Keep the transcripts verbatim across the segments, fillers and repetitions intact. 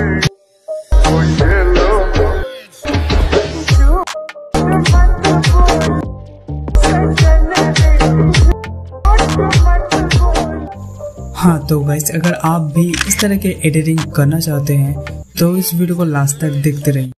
हाँ तो गाइस, अगर आप भी इस तरह के एडिटिंग करना चाहते हैं तो इस वीडियो को लास्ट तक देखते रहिए।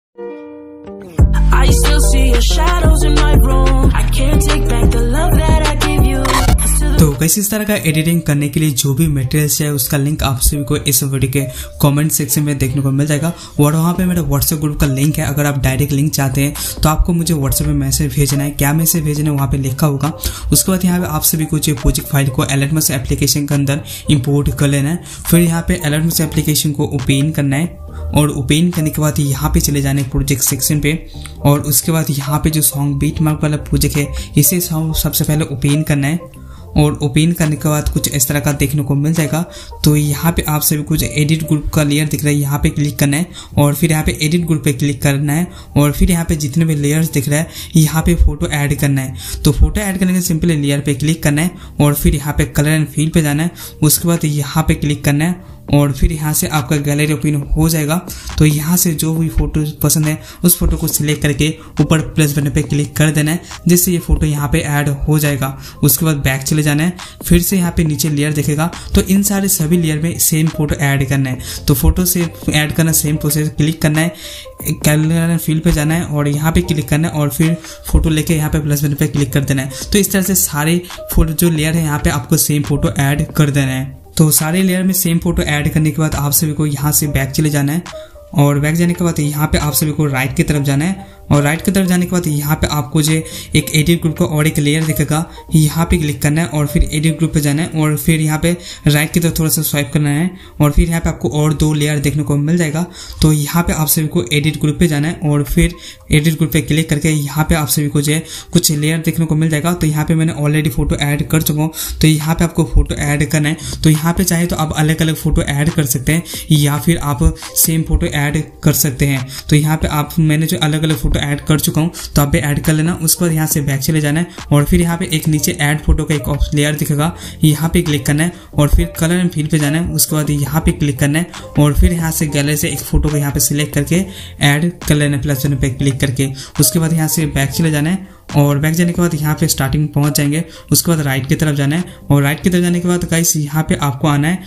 तो गाइस, इस तरह का एडिटिंग करने के लिए जो भी मटेरियल्स है उसका लिंक आप सभी को इस वीडियो के कमेंट सेक्शन में देखने को मिल जाएगा। और वहाँ पे मेरा व्हाट्सएप ग्रुप का लिंक है, अगर आप डायरेक्ट लिंक चाहते हैं तो आपको मुझे व्हाट्सएप में मैसेज भेजना है। क्या मैसेज भेजना है वहाँ पे लिखा होगा। उसके बाद यहाँ पे आप सभी को जो प्रोजेक्ट फाइल को एलाइट मोशन एप्लीकेशन के अंदर इम्पोर्ट कर लेना है। फिर यहाँ पे एलाइट मोशन एप्लीकेशन को ओपन करना है और ओपन करने के बाद यहाँ पे चले जाने प्रोजेक्ट सेक्शन पे। और उसके बाद यहाँ पे जो सॉन्ग बीट मार्क वाला प्रोजेक्ट है इसे सबसे पहले ओपन करना है। और ओपन करने के बाद कुछ इस तरह का देखने को मिल जाएगा। तो यहाँ पे आप सभी कुछ एडिट ग्रुप का लेयर दिख रहा है, यहाँ पे क्लिक करना है और फिर यहाँ पे एडिट ग्रुप पे क्लिक करना है। और फिर यहाँ पे जितने भी लेयर्स दिख रहा है यहाँ पे फोटो ऐड करना है। तो फोटो ऐड करने के सिंपली लेयर पे क्लिक करना है और फिर यहाँ पे कलर एंड फील पे जाना है। उसके बाद यहाँ पे क्लिक करना है और फिर यहाँ से आपका गैलरी ओपन हो जाएगा। तो यहाँ से जो भी फोटो पसंद है उस फोटो को सिलेक्ट करके ऊपर प्लस बटन पे क्लिक कर देना है, जिससे ये फोटो यहाँ पे ऐड हो जाएगा। उसके बाद बैक चले जाना है, फिर से यहाँ पे नीचे लेयर दिखेगा तो इन सारे सभी लेयर में सेम फोटो ऐड करना है। तो फोटो से ऐड करना सेम प्रोसेस, क्लिक करना है, कैलर फील्ड पे जाना है और यहाँ पे क्लिक करना है और फिर फोटो लेके यहाँ पे प्लस बटन पे क्लिक कर देना है। तो इस तरह से सारे फोटो जो लेयर है यहाँ पे आपको सेम फोटो ऐड कर देना है। तो सारे लेयर में सेम फोटो ऐड करने के बाद आप सभी को यहाँ से बैक चले जाना है और बैक जाने के बाद यहाँ पे आप सभी को राइट की तरफ जाना है। और राइट की तरफ जाने के बाद यहाँ पे आपको जो एक एडिट ग्रुप का और एक लेयर दिखेगा, यहाँ पे क्लिक करना है और फिर एडिट ग्रुप पे जाना है और फिर यहाँ पे राइट की तरफ थोड़ा सा स्वाइप करना है और फिर यहाँ पे आपको और दो लेयर देखने को मिल जाएगा। तो यहाँ पे आप सभी को एडिट ग्रुप पे जाना है और फिर एडिट ग्रुप पे क्लिक करके यहाँ पे आप सभी को जो कुछ लेयर देखने को मिल जाएगा। तो यहाँ पे मैंने ऑलरेडी फोटो ऐड कर चुका हूँ, तो यहाँ पे आपको फोटो ऐड करना है। तो यहाँ पे चाहे तो आप अलग अलग फोटो ऐड कर सकते हैं या फिर आप सेम फोटो ऐड कर सकते हैं। तो यहाँ पे आप मैंने जो अलग अलग फोटो ऐड कर चुका हूँ तो आप भी ऐड कर लेना। उसके बाद यहाँ से बैक चले जाना है और फिर यहाँ पे एक नीचे ऐड फोटो का एक ऑप्शन लेयर दिखेगा, यहाँ पे क्लिक करना है और फिर कलर एंड फील्ड पे जाना है। उसके बाद यहाँ पे क्लिक करना है और फिर यहाँ से गैलरी से एक फोटो को यहाँ पे सिलेक्ट करके ऐड कर लेना है प्लस पे क्लिक करके। उसके बाद यहाँ से बैक चले जाना है और बैक जाने के बाद यहाँ पे स्टार्टिंग पहुँच जाएंगे। उसके बाद राइट की तरफ जाना है और राइट की तरफ जाने के बाद गाइस यहाँ पे आपको आना है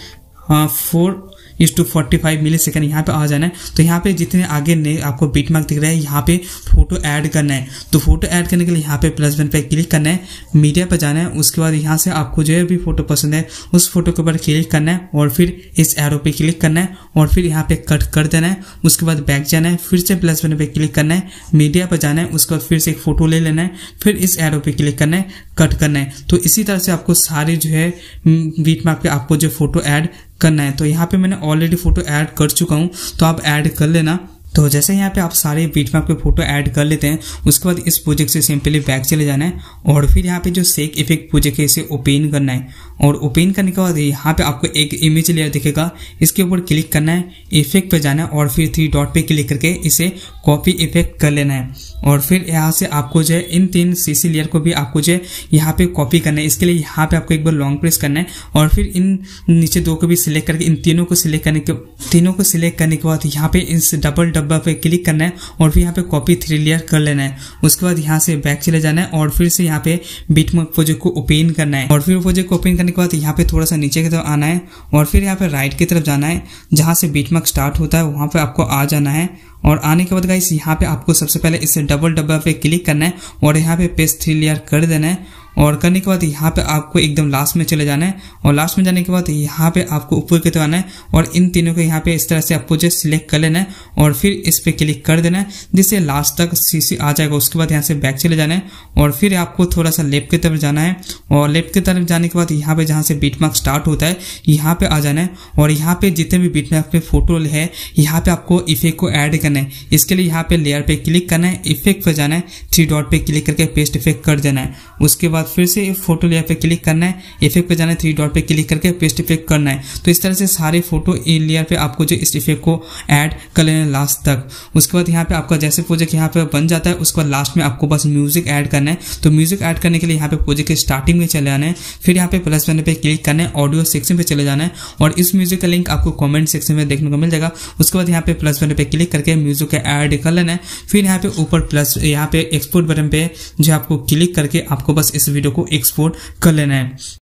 four is two forty five millisecond यहाँ पे आ जाना है। तो यहाँ पे जितने आगे ने आपको बीट मार्क दिख रहा है यहाँ पे फोटो ऐड करना है। तो फोटो ऐड करने के लिए यहाँ पे प्लस वन पे क्लिक करना है, मीडिया पे जाना है। उसके बाद यहाँ से आपको जो भी फोटो पसंद है उस फोटो के ऊपर क्लिक करना है और फिर इस एरो पे क्लिक करना है और फिर यहाँ पे कट कर देना है। उसके बाद बैक जाना है, फिर से प्लस वन पे क्लिक करना है, मीडिया पर जाना है। उसके बाद फिर से एक फोटो ले लेना है, फिर इस एरो पे क्लिक करना है, कट करना है। तो इसी तरह से आपको सारे जो है बीट मार्क पे आपको जो फोटो ऐड करना है। तो यहाँ पे मैंने ऑलरेडी फोटो ऐड कर चुका हूँ तो आप ऐड कर लेना। तो जैसे यहाँ पे आप सारे बीटमैप के फोटो ऐड कर लेते हैं उसके बाद इस प्रोजेक्ट से सिंपली बैक चले जाना है और फिर यहाँ पे जो शेक इफेक्ट प्रोजेक्ट है इसे ओपन करना है। और ओपन करने के बाद यहाँ पे आपको एक इमेज लेयर दिखेगा, इसके ऊपर क्लिक करना है, इफेक्ट पे जाना है और फिर थ्री डॉट पे क्लिक करके इसे कॉपी इफेक्ट कर लेना है। और फिर यहाँ से आपको जो है इन तीन सीसी लेयर को भी आपको जो है यहाँ पे कॉपी करना है। इसके लिए यहाँ पे आपको एक बार लॉन्ग प्रेस करना है और फिर इन नीचे दो को भी सिलेक्ट करके इन तीनों को सिलेक्ट करने के तीनों को सिलेक्ट करने के बाद यहाँ पे इस डबल डब्बा पे क्लिक करना है और फिर यहाँ पे कॉपी थ्री लेयर कर लेना है। उसके बाद यहाँ से बैक चले जाना है और फिर से यहाँ पे बीटमैप प्रोजेक्ट को ओपन करना है। और फिर प्रोजेक्ट को ओपन करने के बाद यहाँ पे थोड़ा सा नीचे की तरफ आना है और फिर यहाँ पे राइट की तरफ जाना है, जहाँ से बीटमैप स्टार्ट होता है वहाँ पे आपको आ जाना है। और आने के बाद गाइस यहाँ पे आपको सबसे पहले इसे डबल डब्बा पे क्लिक करना है और यहाँ पे पेस्ट थ्री लेयर कर देना है। और करने के बाद यहाँ पे आपको एकदम लास्ट में चले जाना है और लास्ट में जाने के बाद यहाँ पे आपको ऊपर की तरफ आना है और इन तीनों को यहाँ पे इस तरह से आपको जो सिलेक्ट कर लेना है और फिर इस पे क्लिक कर देना है, जिससे लास्ट तक सीसी आ जाएगा। उसके बाद यहाँ से बैक चले जाना है और फिर आपको थोड़ा सा लेफ्ट की तरफ जाना है और लेफ्ट की तरफ जाने के बाद यहाँ पे जहाँ से बीट मार्क स्टार्ट होता है यहाँ पे आ जाना है। और यहाँ पे जितने भी बीट मार्क पे फोटो है यहाँ पे आपको इफेक्ट को ऐड करना है। इसके लिए यहाँ पे लेयर पे क्लिक करना है, इफेक्ट पे जाना है, थ्री डॉट पे क्लिक करके पेस्ट इफेक्ट कर देना है। उसके बाद बाद फिर से फोटो लेयर पे क्लिक करना है, इफेक्ट पे जाना है, थ्री डॉट पे क्लिक करके पेस्ट इफेक्ट करना है। तो इस तरह से सारे फोटो लेयर पे आपको जो इस इफेक्ट को ऐड कर लेना लास्ट तक। उसके बाद यहाँ पे आपका जैसे प्रोजेक्ट यहाँ पे बन जाता है, उसके बाद लास्ट में आपको बस म्यूजिक ऐड करना है। तो म्यूजिक ऐड करने के लिए यहाँ पे प्रोजेक्ट के स्टार्टिंग में चले आना है, फिर यहाँ पे प्लस बटन पे क्लिक करना है, ऑडियो सेक्शन पे चले जाना है और इस म्यूजिक का लिंक आपको कमेंट सेक्शन में देखने को मिल जाएगा। उसके बाद यहाँ पे प्लस बटन पे क्लिक करके म्यूजिक का ऐड कर लेना है, फिर यहाँ पे ऊपर प्लस यहाँ पे एक्सपोर्ट बटन पे जो आपको क्लिक करके आपको बस इस वीडियो को एक्सपोर्ट कर लेना है।